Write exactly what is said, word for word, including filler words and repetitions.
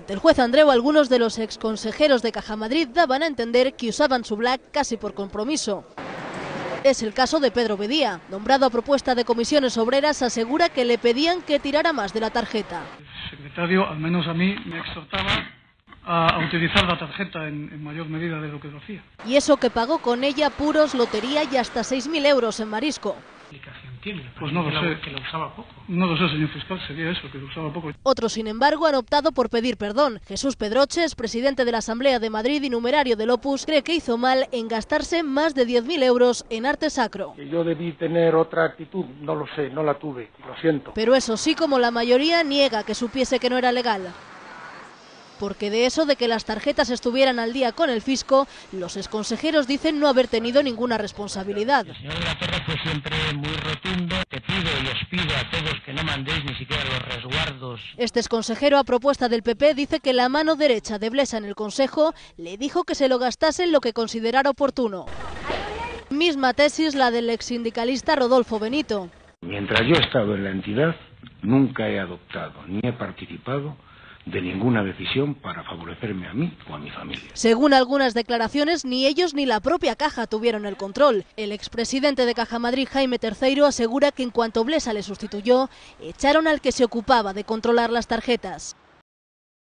Ante el juez Andreu, algunos de los exconsejeros de Caja Madrid daban a entender que usaban su black casi por compromiso. Es el caso de Pedro Bedía, nombrado a propuesta de comisiones obreras, asegura que le pedían que tirara más de la tarjeta. El secretario, al menos a mí, me exhortaba a utilizar la tarjeta en, en mayor medida de lo que lo hacía. Y eso que pagó con ella puros, lotería y hasta seis mil euros en marisco. Pues no lo sé, que lo usaba poco. No lo sé, señor fiscal, sería eso, que lo usaba poco. Otros, sin embargo, han optado por pedir perdón. Jesús Pedroches, presidente de la Asamblea de Madrid y numerario del Opus, cree que hizo mal en gastarse más de diez mil euros en arte sacro. Yo debí tener otra actitud, no lo sé, no la tuve, lo siento. Pero eso sí, como la mayoría, niega que supiese que no era legal. Porque de eso de que las tarjetas estuvieran al día con el fisco, los exconsejeros dicen no haber tenido ninguna responsabilidad. El señor de la Torre fue siempre muy rotundo. Te pido y os pido a todos que no mandéis ni siquiera los resguardos. Este exconsejero, a propuesta del P P, dice que la mano derecha de Blesa en el Consejo le dijo que se lo gastase en lo que considerara oportuno. Misma tesis la del exsindicalista Rodolfo Benito. Mientras yo he estado en la entidad, nunca he adoptado ni he participado de ninguna decisión para favorecerme a mí o a mi familia. Según algunas declaraciones, ni ellos ni la propia Caja tuvieron el control. El expresidente de Caja Madrid, Jaime Terceiro, asegura que en cuanto Blesa le sustituyó, echaron al que se ocupaba de controlar las tarjetas.